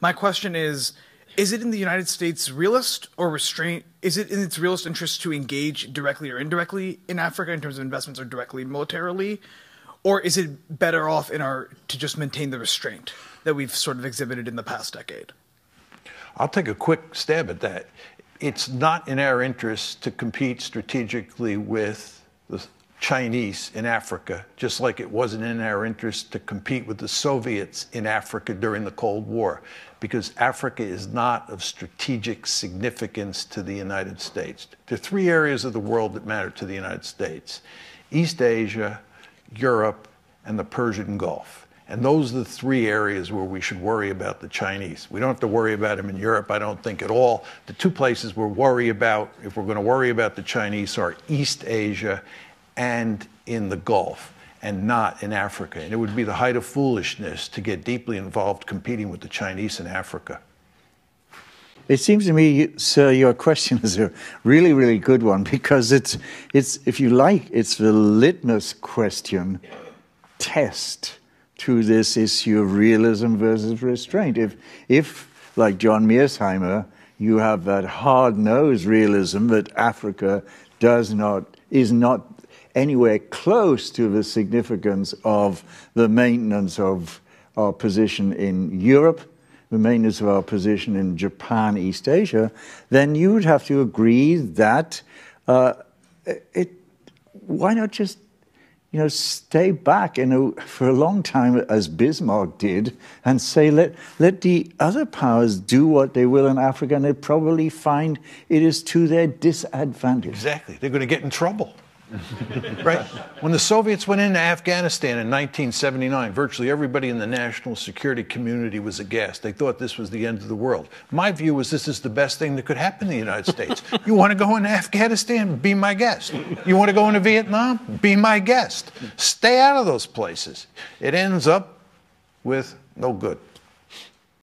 My question is it in the United States realist or restraint? Is it in its realist interest to engage directly or indirectly in Africa in terms of investments or directly militarily? Or is it better off in our to just maintain the restraint that we've sort of exhibited in the past decade? I'll take a quick stab at that. It's not in our interest to compete strategically with the Chinese in Africa, just like it wasn't in our interest to compete with the Soviets in Africa during the Cold War, because Africa is not of strategic significance to the United States. There are three areas of the world that matter to the United States: East Asia, Europe, and the Persian Gulf. And those are the three areas where we should worry about the Chinese. We don't have to worry about them in Europe, I don't think, at all. The two places we're worried about, if we're going to worry about the Chinese, are East Asia and in the Gulf, and not in Africa. And it would be the height of foolishness to get deeply involved competing with the Chinese in Africa. It seems to me, sir, your question is a really, really good one, because it's if you like, it's the litmus question test to this issue of realism versus restraint. If like John Mearsheimer, you have that hard-nosed realism that Africa is not anywhere close to the significance of the maintenance of our position in Europe, the maintenance of our position in Japan, East Asia, then you would have to agree that why not just, stay back for a long time, as Bismarck did, and say, let the other powers do what they will in Africa, and they probably find it is to their disadvantage. Exactly. They're going to get in trouble. Right? When the Soviets went into Afghanistan in 1979, virtually everybody in the national security community was aghast. They thought this was the end of the world. My view was this is the best thing that could happen in the United States. You want to go into Afghanistan? Be my guest. You want to go into Vietnam? Be my guest. Stay out of those places. It ends up with no good.